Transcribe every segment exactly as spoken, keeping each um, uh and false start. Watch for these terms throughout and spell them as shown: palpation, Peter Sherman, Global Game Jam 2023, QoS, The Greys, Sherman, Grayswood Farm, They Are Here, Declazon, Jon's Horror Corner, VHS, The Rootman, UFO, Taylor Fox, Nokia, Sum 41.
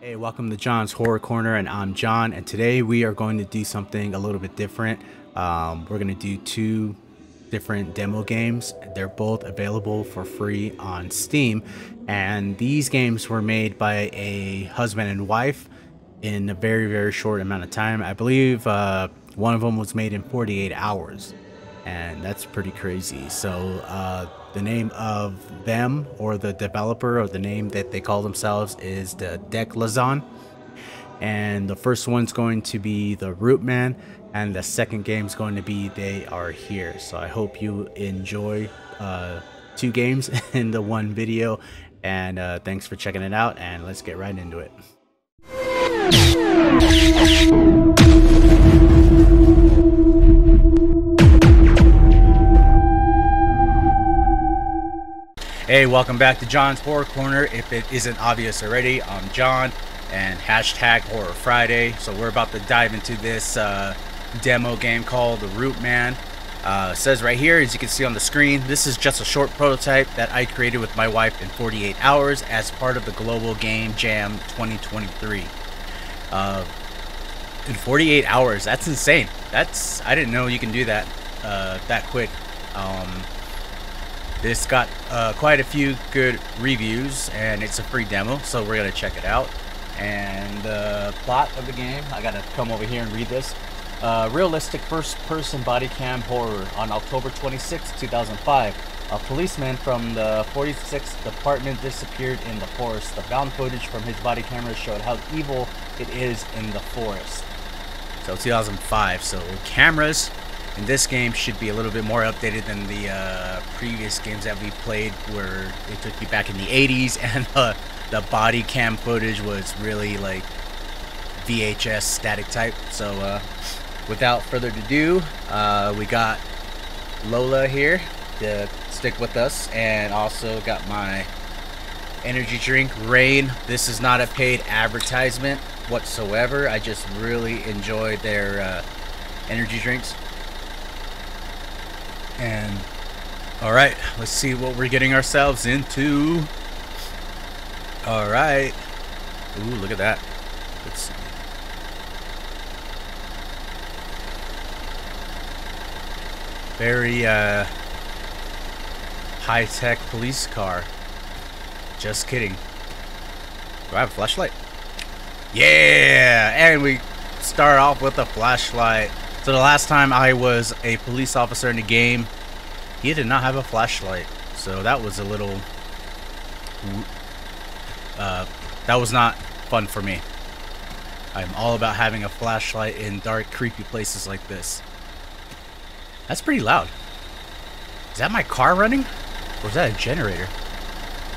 Hey, welcome to John's Horror Corner, and I'm John, and today we are going to do something a little bit different. Um, we're going to do two different demo games. They're both available for free on Steam, and these games were made by a husband and wife in a very, very short amount of time. I believe uh, one of them was made in forty-eight hours, and that's pretty crazy. So uh, the name of them, or the developer, or the name that they call themselves, is the Declazon. And the first one's going to be The Rootman, and the second game's going to be They Are Here. So I hope you enjoy uh, two games in the one video, and uh, thanks for checking it out, and let's get right into it. Hey, welcome back to John's Horror Corner. If it isn't obvious already, I'm John, and hashtag Horror Friday. So we're about to dive into this uh, demo game called The Rootman. Uh, it says right here, as you can see on the screen, this is just a short prototype that I created with my wife in forty-eight hours as part of the Global Game Jam twenty twenty-three. Uh, in forty-eight hours, that's insane. That's, I didn't know you can do that uh, that quick. Um, This got uh, quite a few good reviews, and it's a free demo, so we're gonna check it out. And the uh, plot of the game, I gotta come over here and read this. Uh, realistic first-person body cam horror. On October twenty-sixth two thousand five, a policeman from the forty-sixth Department disappeared in the forest. The found footage from his body camera showed how evil it is in the forest. So two thousand five, so cameras. And this game should be a little bit more updated than the uh, previous games that we played, where it took you back in the eighties, and uh, the body cam footage was really like V H S static type. So uh, without further ado, uh, we got Lola here to stick with us, and also got my energy drink, Rain. This is not a paid advertisement whatsoever. I just really enjoy their uh, energy drinks. And all right, let's see what we're getting ourselves into. All right. Ooh, look at that. Let's see. Very uh, high-tech police car. Just kidding. Do I have a flashlight? Yeah, and we start off with a flashlight. So the last time I was a police officer in the game, he did not have a flashlight. So that was a little... Uh, that was not fun for me. I'm all about having a flashlight in dark, creepy places like this. That's pretty loud. Is that my car running? Or is that a generator?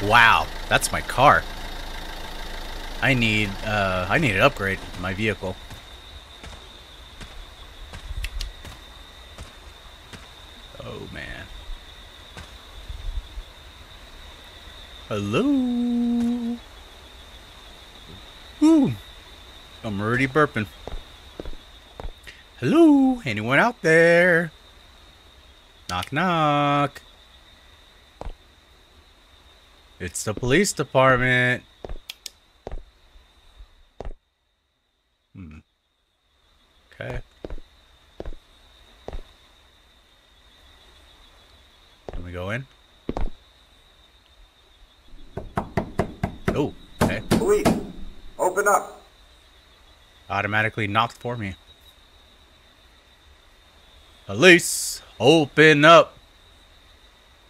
Wow, that's my car. I need, uh, I need an upgrade in my vehicle. Oh, man. Hello? Ooh. I'm already burping. Hello? Anyone out there? Knock, knock. It's the police department. Hmm. Okay. Go in. Oh, okay. Police, open up. Automatically knocked for me. Police, open up.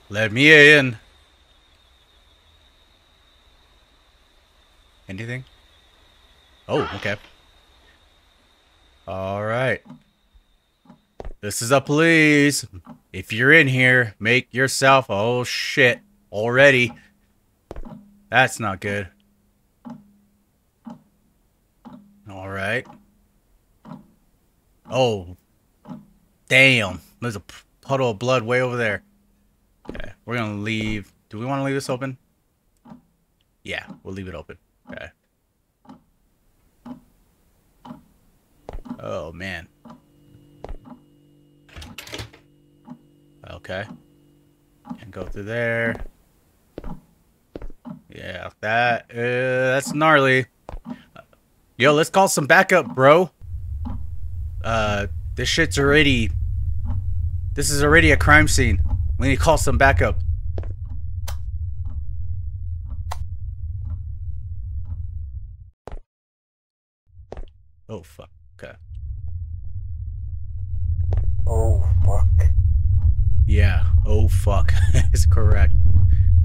Let me in. Anything? Oh, okay. All right. This is a police. If you're in here, make yourself... Oh, shit. Already. That's not good. Alright. Oh. Damn. There's a puddle of blood way over there. Okay. We're gonna leave. Do we want to leave this open? Yeah. We'll leave it open. Okay. Oh, man. Okay. And go through there. Yeah, that uh, that's gnarly. Yo, let's call some backup, bro. Uh, this shit's already... This is already a crime scene. We need to call some backup. Oh, fuck. Okay. Oh, fuck. Yeah. Oh, fuck. It's correct.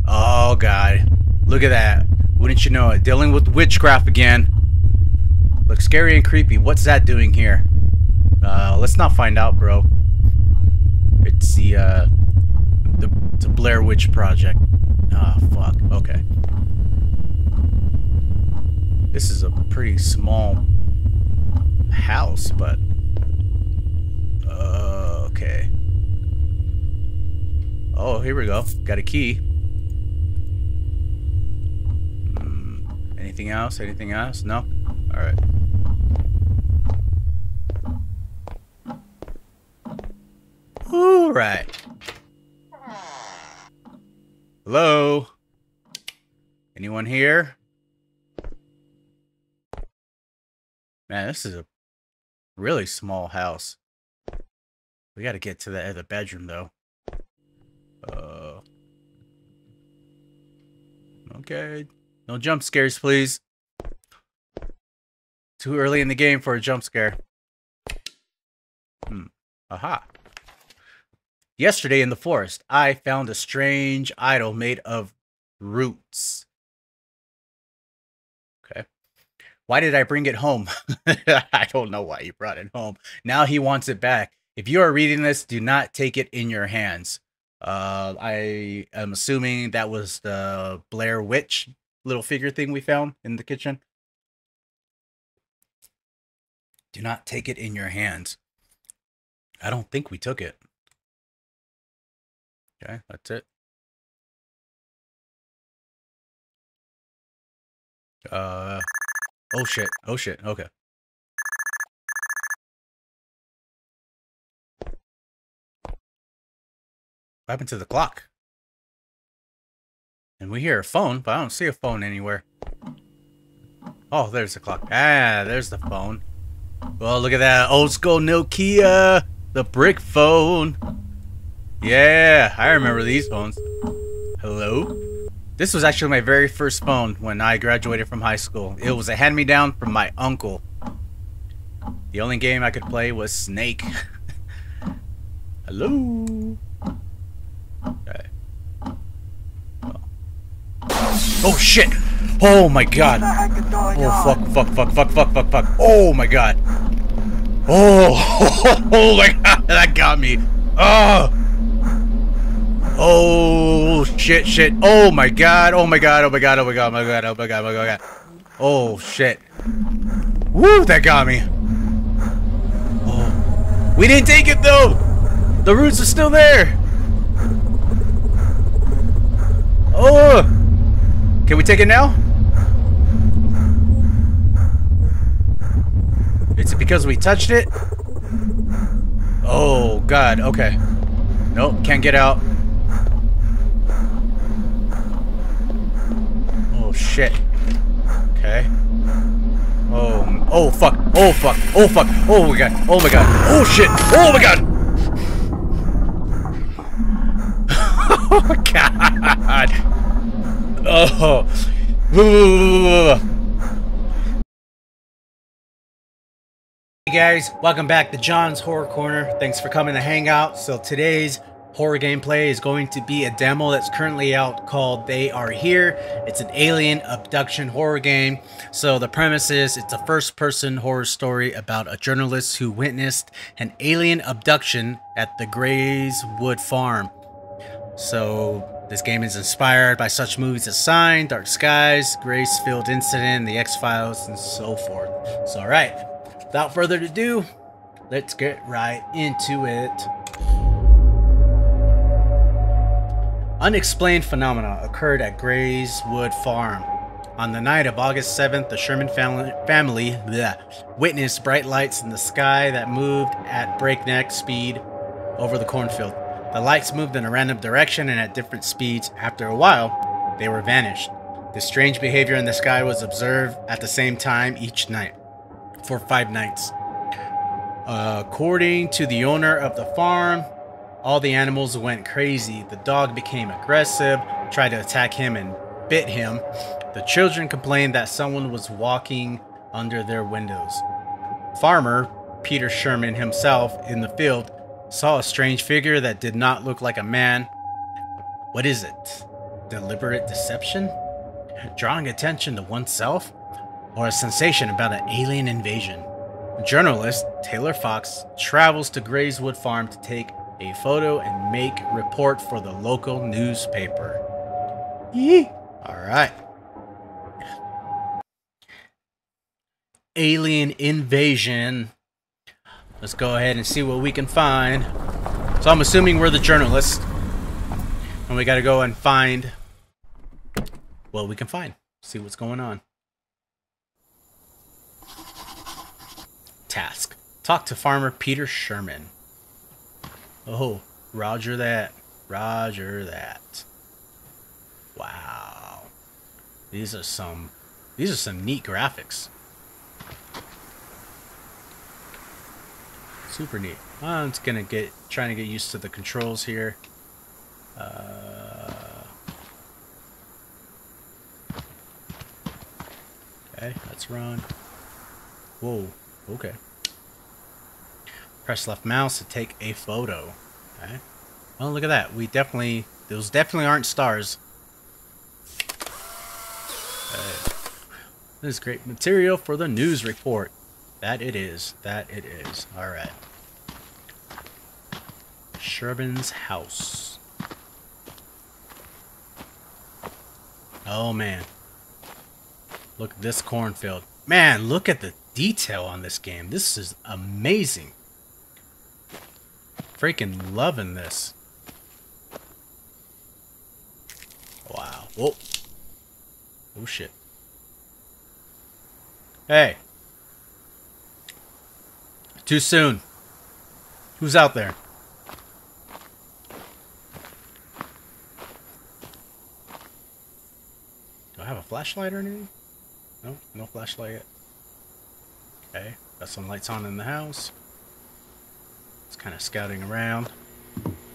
Oh, God. Look at that. Wouldn't you know it? Dealing with witchcraft again. Looks scary and creepy. What's that doing here? Uh, let's not find out, bro. It's the, uh, the, the Blair Witch Project. Ah, oh, fuck. Okay. This is a pretty small house, but... Uh, okay. Oh, here we go. Got a key. Mm, anything else? Anything else? No? Alright. Alright. Hello? Anyone here? Man, this is a really small house. We gotta get to the other bedroom, though. Uh. Okay. No jump scares, please. Too early in the game for a jump scare. Hmm. Aha. Yesterday in the forest, I found a strange idol made of roots. Okay. Why did I bring it home? I don't know why you brought it home. Now he wants it back. If you are reading this, do not take it in your hands. Uh, I am assuming that was the Blair Witch little figure thing we found in the kitchen. Do not take it in your hands. I don't think we took it. Okay, that's it. Uh, oh shit, oh shit, okay. What happened to the clock? And we hear a phone, but I don't see a phone anywhere. Oh, there's the clock. Ah, there's the phone. Well, look at that old school Nokia, the brick phone. Yeah, I remember these phones. Hello? This was actually my very first phone when I graduated from high school. It was a hand-me-down from my uncle. The only game I could play was Snake. Hello? Okay. Oh. Oh, shit! Oh, my God. Oh, fuck, fuck, fuck, fuck, fuck, fuck, fuck. Oh, my God. Oh, oh, my God, that got me. Oh! Oh shit, shit. Oh my God. Oh my God. Oh my God. Oh my God. Oh my God. Oh my God. Oh my God. Oh shit. Woo, that got me. Oh. We didn't take it though. The roots are still there. Oh. Can we take it now? Is it because we touched it? Oh God. Okay. Nope. Can't get out. Shit. Okay. Oh. Oh fuck. Oh fuck. Oh fuck. Oh my God. Oh my God. Oh shit. Oh my God. Oh God. Oh. Hey guys, welcome back to John's Horror Corner. Thanks for coming to hang out. So today's horror gameplay is going to be a demo that's currently out called They Are Here. It's an alien abduction horror game. So the premise is it's a first-person horror story about a journalist who witnessed an alien abduction at the Grayswood Farm. So this game is inspired by such movies as Sign, Dark Skies, Graysfield Incident, The X-Files, and so forth. So all right, without further ado, let's get right into it. Unexplained phenomena occurred at Grayswood Farm. On the night of August seventh, the Sherman family, family bleh, witnessed bright lights in the sky that moved at breakneck speed over the cornfield. The lights moved in a random direction and at different speeds. After a while, they were vanished. This strange behavior in the sky was observed at the same time each night. for five nights. Uh, according to the owner of the farm, all the animals went crazy. The dog became aggressive, tried to attack him and bit him. The children complained that someone was walking under their windows. Farmer Peter Sherman himself in the field saw a strange figure that did not look like a man. What is it? Deliberate deception? Drawing attention to oneself? Or a sensation about an alien invasion? Journalist Taylor Fox travels to Grayswood Farm to take a photo and make report for the local newspaper. Yee. All right. Alien invasion. Let's go ahead and see what we can find. So I'm assuming we're the journalist, and we got to go and find what we can find. See what's going on. Task. Talk to Farmer Peter Sherman. Oh, roger that. Roger that. Wow. These are some these are some neat graphics. Super neat. I'm just gonna get trying to get used to the controls here. Uh, okay, let's run. Whoa, okay. Press left mouse to take a photo. Okay. Oh, look at that. We definitely... Those definitely aren't stars. Okay. This is great material for the news report. That it is. That it is. Alright. Sherman's house. Oh, man. Look at this cornfield. Man, look at the detail on this game. This is amazing. Freaking loving this. Wow. Whoa. Oh shit. Hey. Too soon. Who's out there? Do I have a flashlight or anything? No, no flashlight yet. Okay, got some lights on in the house. It's kind of scouting around.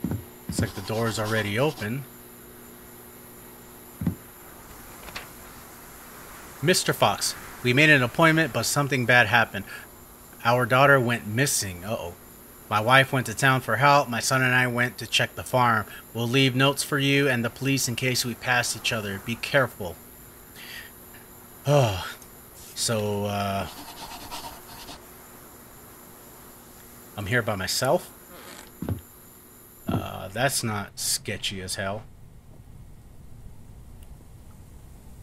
Looks like the door is already open. Mister Fox, we made an appointment, but something bad happened. Our daughter went missing. Uh-oh. My wife went to town for help. My son and I went to check the farm. We'll leave notes for you and the police in case we pass each other. Be careful. Oh, so, uh... I'm here by myself. Uh, that's not sketchy as hell.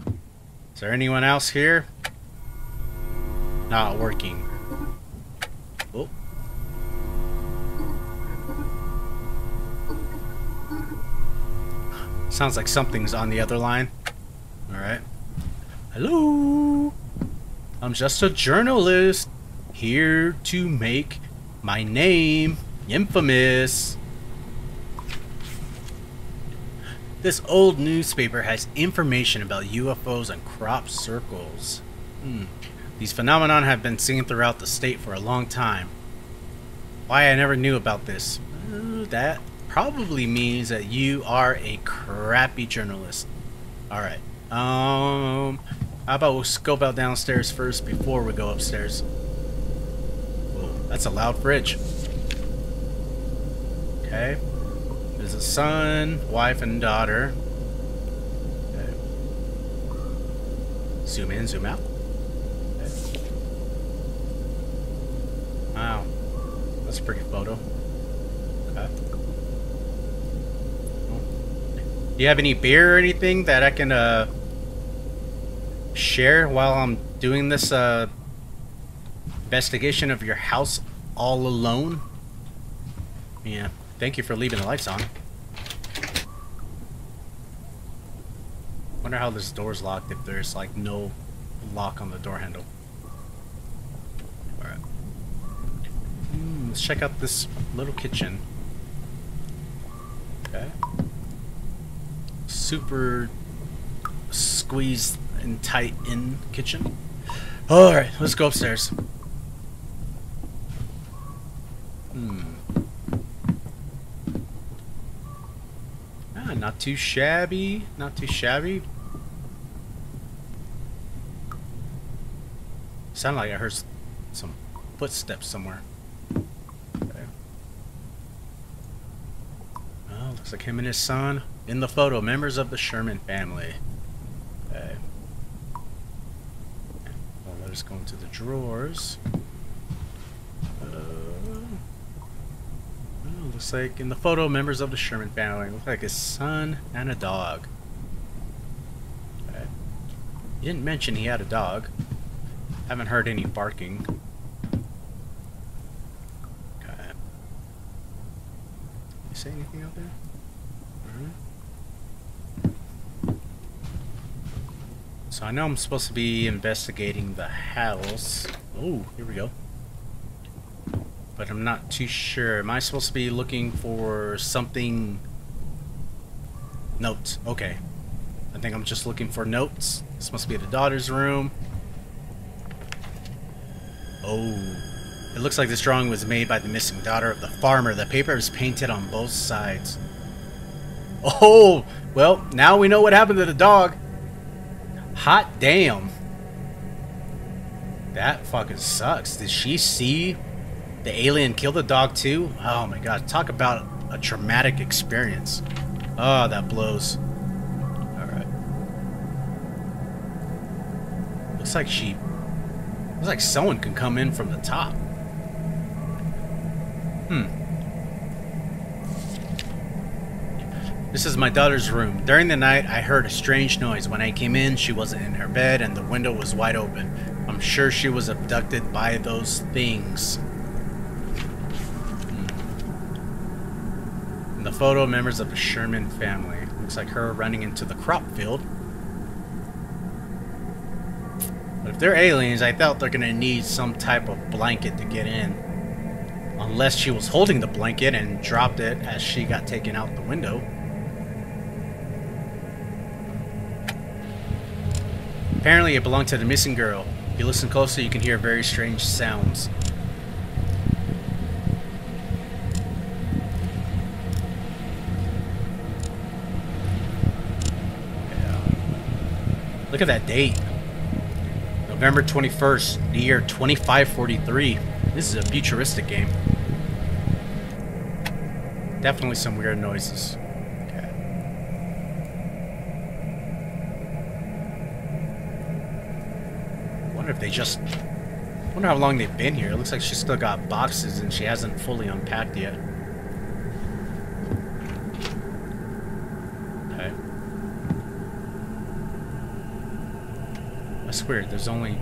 Is there anyone else here? Not working. Oh. Sounds like something's on the other line. Alright. Hello! I'm just a journalist here to make my name infamous. This old newspaper has information about U F Os and crop circles. Hmm. These phenomenon have been seen throughout the state for a long time. Why I never knew about this? Uh, that probably means that you are a crappy journalist. Alright. Um, how about we'll scope out downstairs first before we go upstairs? That's a loud fridge. Okay. There's a son, wife, and daughter. Okay. Zoom in, zoom out. Okay. Wow. That's a pretty photo. Okay. Do you have any beer or anything that I can uh, share while I'm doing this uh, investigation of your house all alone? Yeah, thank you for leaving the lights on. Wonder how this door's locked if there's like no lock on the door handle. Alright. Mm, let's check out this little kitchen. Okay. Super squeezed and tight in kitchen. Alright, let's go upstairs. Hmm. Ah, not too shabby. Not too shabby. Sounded like I heard some footsteps somewhere. Okay. Oh, looks like him and his son in the photo. Members of the Sherman family. Okay. Well, let us go into the drawers. Looks like in the photo, members of the Sherman family. Looks like his son and a dog. Okay. He didn't mention he had a dog. Haven't heard any barking. Okay. Did you say anything out there? All right. So I know I'm supposed to be investigating the house. Oh, here we go. But I'm not too sure. Am I supposed to be looking for something? Notes. Okay. I think I'm just looking for notes. This must be the daughter's room. Oh. It looks like this drawing was made by the missing daughter of the farmer. The paper is painted on both sides. Oh! Well, now we know what happened to the dog. Hot damn. That fucking sucks. Did she see the alien killed the dog too? Oh my god, talk about a traumatic experience. Oh, that blows. Alright. Looks like she... Looks like someone can come in from the top. Hmm. This is my daughter's room. During the night, I heard a strange noise. When I came in, she wasn't in her bed and the window was wide open. I'm sure she was abducted by those things. Photo, members of the Sherman family. Looks like her running into the crop field. But if they're aliens, I doubt they're gonna need some type of blanket to get in. Unless she was holding the blanket and dropped it as she got taken out the window. Apparently it belonged to the missing girl. If you listen closely, you can hear very strange sounds. Look at that date. November twenty-first, the year twenty-five forty-three. This is a futuristic game. Definitely some weird noises. Okay. Wonder if they just... Wonder how long they've been here. It looks like she's still got boxes and she hasn't fully unpacked yet. That's weird. There's only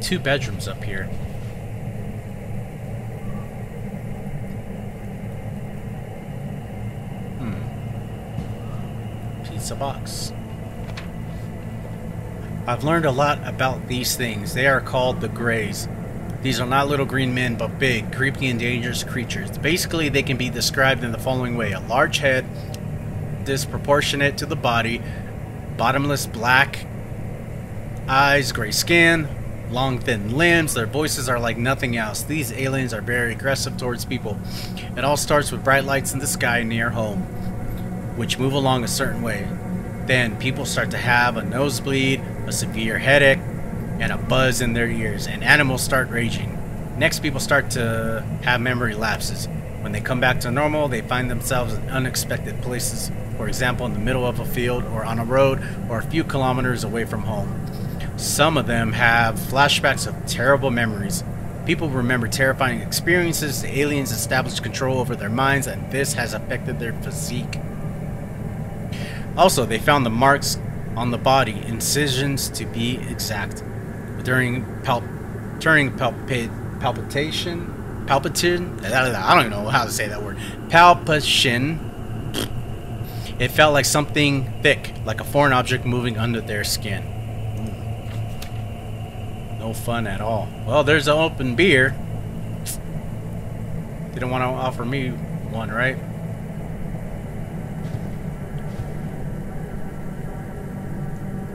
two bedrooms up here. Hmm. Pizza box. I've learned a lot about these things. They are called the Greys. These are not little green men, but big, creepy, and dangerous creatures. Basically, they can be described in the following way. A large head, disproportionate to the body, bottomless black eyes, gray skin, long thin limbs. Their voices are like nothing else. These aliens are very aggressive towards people. It all starts with bright lights in the sky near home, which move along a certain way. Then people start to have a nosebleed, a severe headache, and a buzz in their ears, and animals start raging. Next, people start to have memory lapses. When they come back to normal, they find themselves in unexpected places. For example, in the middle of a field, or on a road, or a few kilometers away from home. Some of them have flashbacks of terrible memories. People remember terrifying experiences. The aliens established control over their minds, and this has affected their physique. Also, they found the marks on the body, incisions to be exact. During palp during palpit palpitation palpitation I don't even know how to say that word. Palpation. It felt like something thick, like a foreign object moving under their skin. No fun at all. Well, there's an open beer. Didn't want to offer me one, right?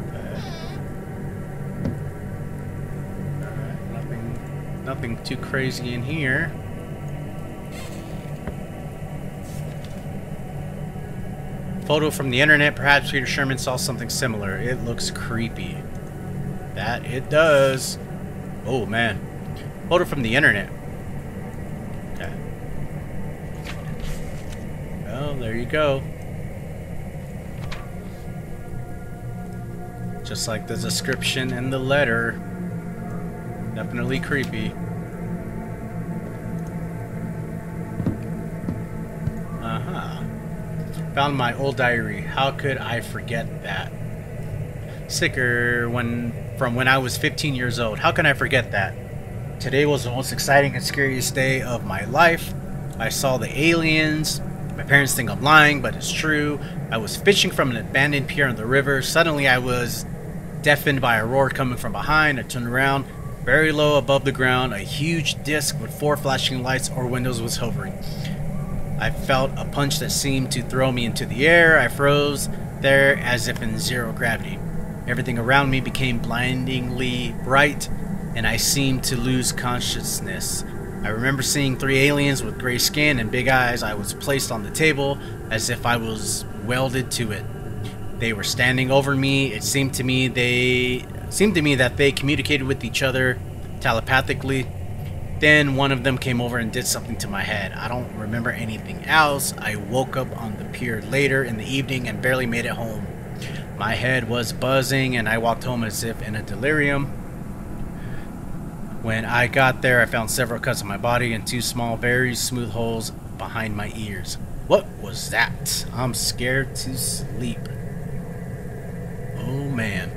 Okay. All right, nothing, nothing too crazy in here. Photo from the internet. Perhaps Peter Sherman saw something similar. It looks creepy. That it does. Oh, man. Photo from the internet. Okay. Oh, there you go. Just like the description in the letter. Definitely creepy. Uh-huh. Found my old diary. How could I forget that? Sicker when from when I was fifteen years old. How can I forget that? Today was the most exciting and scariest day of my life. I saw the aliens. My parents think I'm lying, but it's true. I was fishing from an abandoned pier in the river. Suddenly I was deafened by a roar coming from behind. I turned around. Very low above the ground, a huge disc with four flashing lights or windows was hovering. I felt a punch that seemed to throw me into the air. I froze there as if in zero gravity. Everything around me became blindingly bright, and I seemed to lose consciousness. I remember seeing three aliens with gray skin and big eyes. I was placed on the table as if I was welded to it. They were standing over me. It seemed to me they seemed to me that they communicated with each other telepathically. Then one of them came over and did something to my head. I don't remember anything else. I woke up on the pier later in the evening and barely made it home. My head was buzzing and I walked home as if in a delirium. When I got there, I found several cuts on my body and two small, very smooth holes behind my ears. What was that? I'm scared to sleep. Oh, man.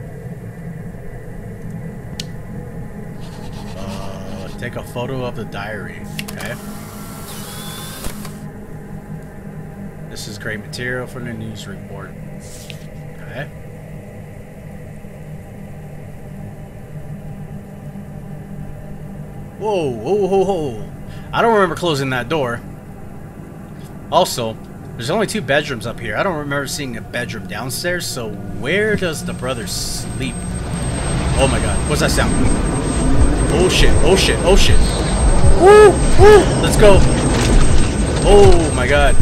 Uh, take a photo of the diary, okay? This is great material for the news report. Okay. Whoa, whoa, whoa, whoa. I don't remember closing that door. Also, there's only two bedrooms up here. I don't remember seeing a bedroom downstairs, so where does the brother sleep? Oh my god, what's that sound? Oh shit, oh shit, oh shit. Woo, woo, let's go. Oh my god.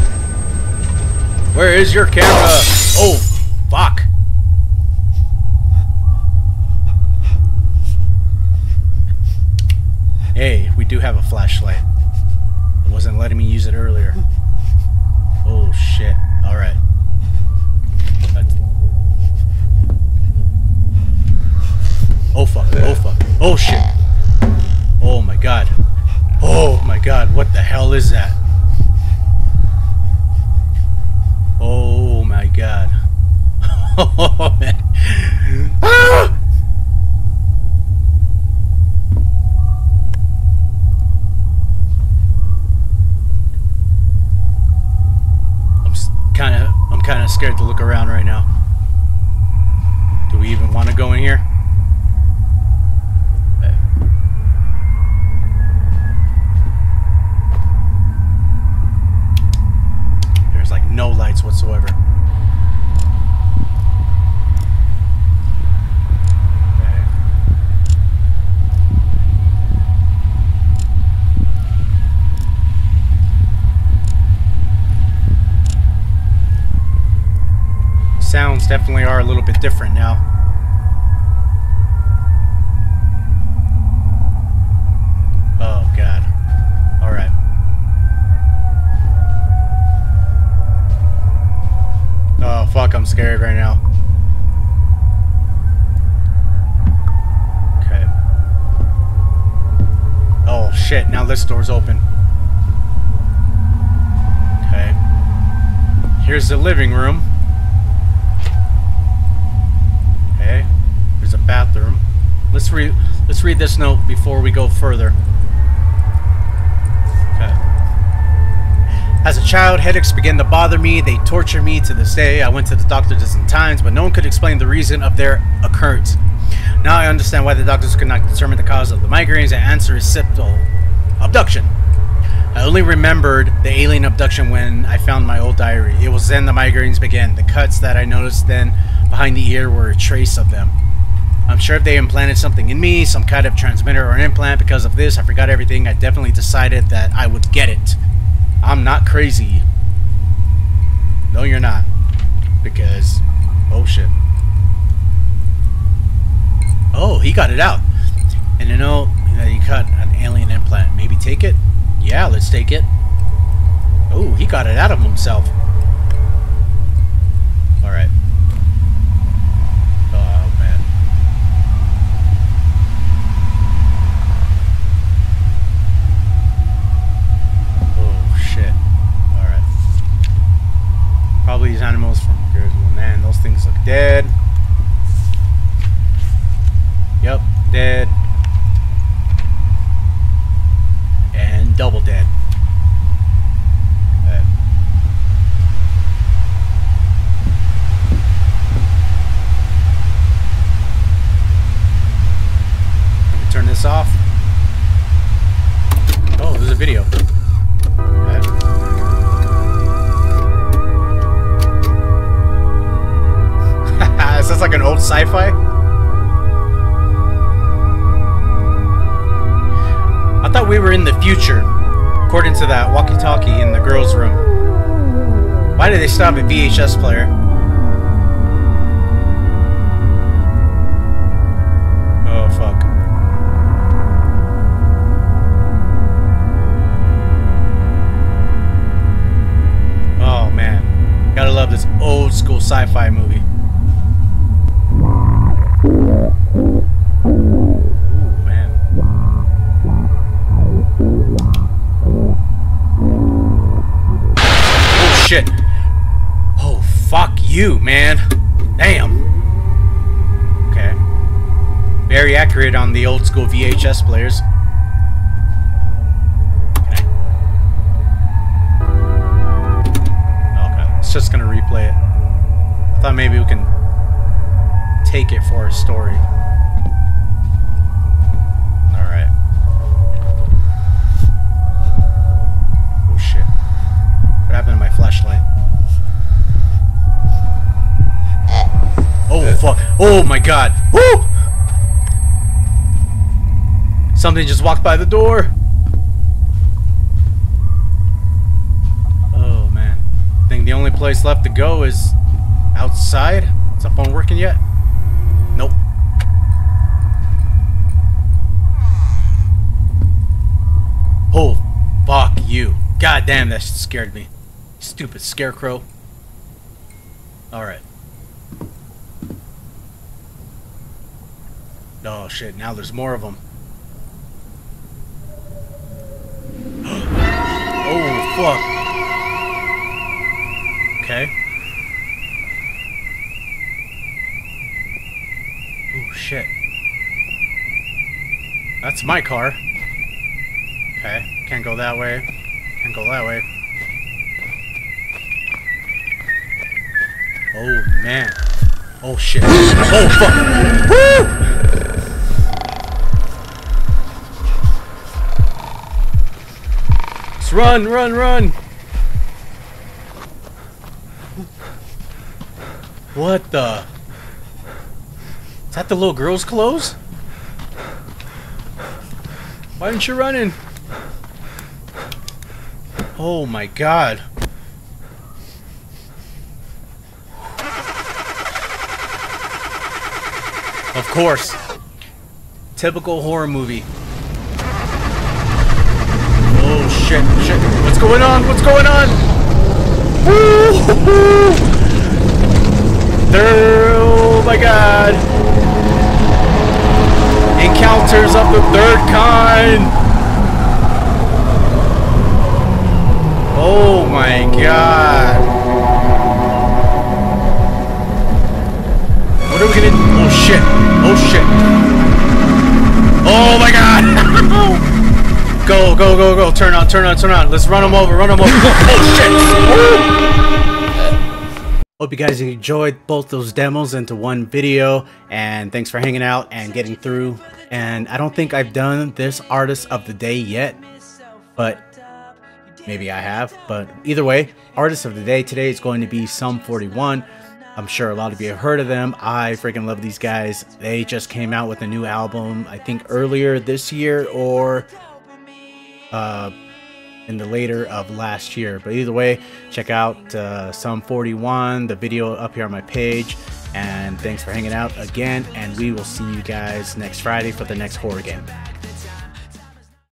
Where is your camera? Oh, fuck. Hey, we do have a flashlight. It wasn't letting me use it earlier. Oh shit. Alright. Oh fuck. Oh fuck. Oh shit. Oh my god. Oh my god. What the hell is that? Oh my god. Oh man. Ah! Kind of scared to look around right now. Do we even want to go in here? Hey. There's like no lights whatsoever. Sounds definitely are a little bit different now. Oh god. All right. Oh fuck, I'm scared right now. Okay. Oh shit, now this door's open. Okay. Here's the living room. Bathroom. Let's read let's read this note before we go further. Okay. As a child, headaches began to bother me. They torture me to this day. I went to the doctor a dozen times, but no one could explain the reason of their occurrence. Now I understand why the doctors could not determine the cause of the migraines. The answer is septal abduction. I only remembered the alien abduction when I found my old diary. It was then the migraines began. The cuts that I noticed then behind the ear were a trace of them. I'm sure they implanted something in me, some kind of transmitter or implant. Because of this, I forgot everything. I definitely decided that I would get it. I'm not crazy. No, you're not. because, oh shit. Oh, he got it out. And you know that he cut an alien implant. Maybe take it? Yeah, let's take it. Oh, he got it out of himself. Alright. Oh, man. Oh, shit. Alright. Probably these animals from Grayswood. Man, those things look dead. Yep, dead. And double dead. Turn this off. Oh, there's a video. Haha, is this like an old sci-fi? I thought we were in the future, according to that walkie-talkie in the girls' room. Why did they stop a V H S player? Oh, fuck. Gotta love this old school sci-fi movie. Ooh, man. Oh shit. Oh fuck you, man. Damn. Okay. Very accurate on the old school V H S players. Just gonna replay it. I thought maybe we can take it for a story. Alright. Oh shit. What happened to my flashlight? Oh fuck. Oh my god. Woo! Something just walked by the door. The only place left to go is outside. Is the phone working yet? Nope. Oh, fuck you. God damn, that scared me. Stupid scarecrow. Alright. Oh shit, now there's more of them. Oh, fuck. Okay. Oh shit. That's my car. Okay. Can't go that way. Can't go that way. Oh man. Oh shit. Oh fuck. Woo! Let's run, run, run. What the? Is that the little girl's clothes? Why aren't you running? Oh my god. Of course. Typical horror movie. Oh shit, shit. What's going on? What's going on? Woo-hoo-hoo! There, oh my god. Encounters of the third kind. Oh my god. What are we gonna do? Oh shit. Oh shit. Oh my god. Go, go, go, go. Turn on, turn on, turn on. Let's run them over, run them over. Oh shit. Woo! Hope you guys enjoyed both those demos into one video, and thanks for hanging out and getting through. And I don't think I've done this artist of the day yet, but maybe I have. But either way, artist of the day today is going to be Sum forty-one. I'm sure a lot of you have heard of them. I freaking love these guys. They just came out with a new album, I think earlier this year, or uh in the later of last year. But either way, check out uh, Sum forty-one, the video up here on my page. And thanks for hanging out again, and we will see you guys next Friday for the next horror game.